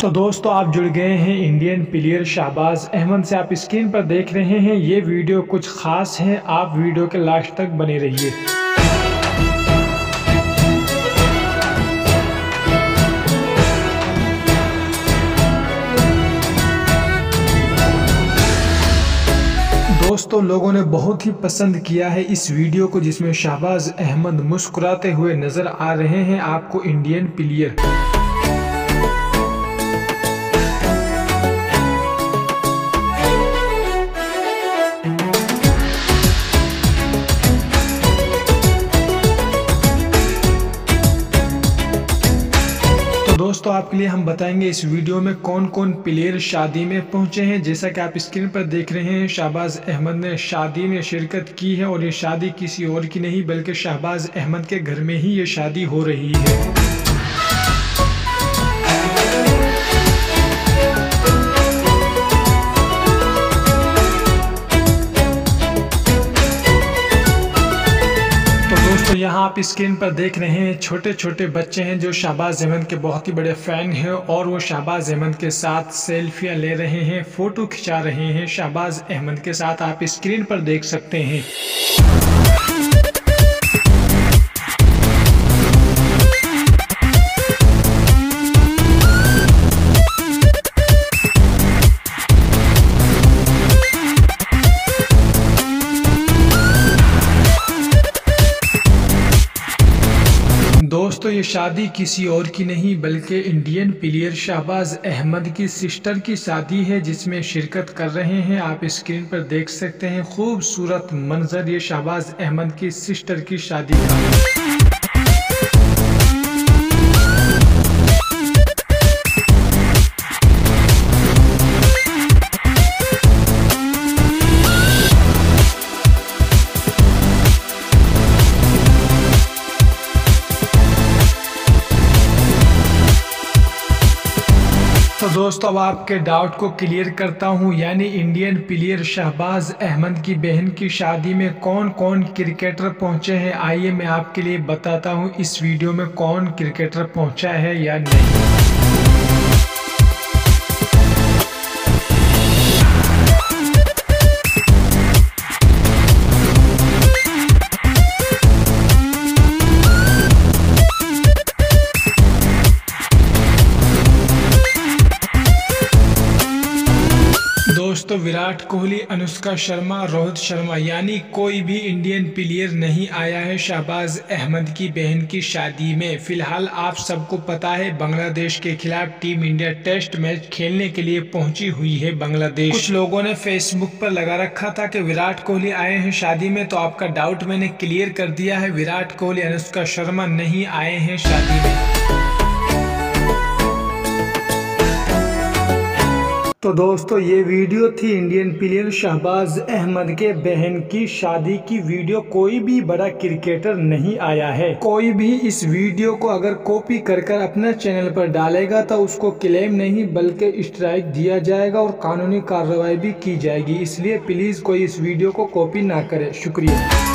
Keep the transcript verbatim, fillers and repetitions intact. तो दोस्तों आप जुड़ गए हैं इंडियन प्लेयर शाहबाज अहमद से। आप स्क्रीन पर देख रहे हैं ये वीडियो कुछ खास है, आप वीडियो के लास्ट तक बने रहिए। दोस्तों लोगों ने बहुत ही पसंद किया है इस वीडियो को जिसमें शाहबाज अहमद मुस्कुराते हुए नजर आ रहे हैं आपको इंडियन प्लेयर। दोस्तों आपके लिए हम बताएंगे इस वीडियो में कौन कौन प्लेयर शादी में पहुंचे हैं। जैसा कि आप स्क्रीन पर देख रहे हैं शाहबाज अहमद ने शादी में शिरकत की है और ये शादी किसी और की नहीं बल्कि शाहबाज अहमद के घर में ही ये शादी हो रही है। तो यहाँ आप स्क्रीन पर देख रहे हैं छोटे छोटे बच्चे हैं जो शाहबाज अहमद के बहुत ही बड़े फ़ैन हैं और वो शाहबाज अहमद के साथ सेल्फियाँ ले रहे हैं, फ़ोटो खिंचा रहे हैं शाहबाज अहमद के साथ। आप स्क्रीन पर देख सकते हैं। दोस्तों ये शादी किसी और की नहीं बल्कि इंडियन प्लेयर शाहबाज अहमद की सिस्टर की शादी है जिसमें शिरकत कर रहे हैं। आप स्क्रीन पर देख सकते हैं खूबसूरत मंजर, ये शाहबाज अहमद की सिस्टर की शादी है। तो दोस्तों अब आपके डाउट को क्लियर करता हूं, यानी इंडियन प्लेयर शाहबाज अहमद की बहन की शादी में कौन कौन क्रिकेटर पहुंचे हैं। आइए मैं आपके लिए बताता हूं इस वीडियो में कौन क्रिकेटर पहुंचा है या नहीं। दोस्तों विराट कोहली, अनुष्का शर्मा, रोहित शर्मा, यानी कोई भी इंडियन प्लेयर नहीं आया है शाहबाज अहमद की बहन की शादी में। फिलहाल आप सबको पता है बांग्लादेश के खिलाफ टीम इंडिया टेस्ट मैच खेलने के लिए पहुंची हुई है बांग्लादेश। कुछ लोगों ने फेसबुक पर लगा रखा था कि विराट कोहली आए हैं शादी में, तो आपका डाउट मैंने क्लियर कर दिया है। विराट कोहली, अनुष्का शर्मा नहीं आए हैं शादी में। तो दोस्तों ये वीडियो थी इंडियन प्लेयर शाहबाज अहमद के बहन की शादी की वीडियो। कोई भी बड़ा क्रिकेटर नहीं आया है। कोई भी इस वीडियो को अगर कॉपी कर कर अपने चैनल पर डालेगा तो उसको क्लेम नहीं बल्कि स्ट्राइक दिया जाएगा और कानूनी कार्रवाई भी की जाएगी, इसलिए प्लीज़ कोई इस वीडियो को कॉपी ना करे। शुक्रिया।